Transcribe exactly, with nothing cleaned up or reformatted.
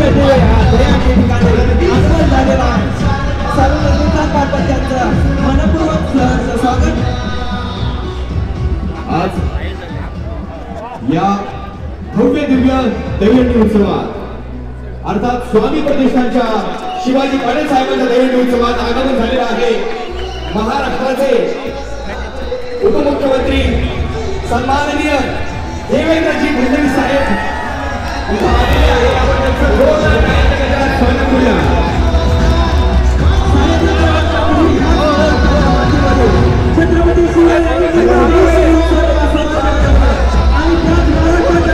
या भव्य दिव्य दहीहंडी उत्सवात अर्थात स्वामी प्रतिष्ठानच्या शिवाजी पाटील साहेबांच्या दहीहंडी उत्सवात आगमन झाले आहे। महाराष्ट्राचे उपमुख्यमंत्री सन्माननीय देवेंद्र फडणवीस साहेब इथे आले आहेत।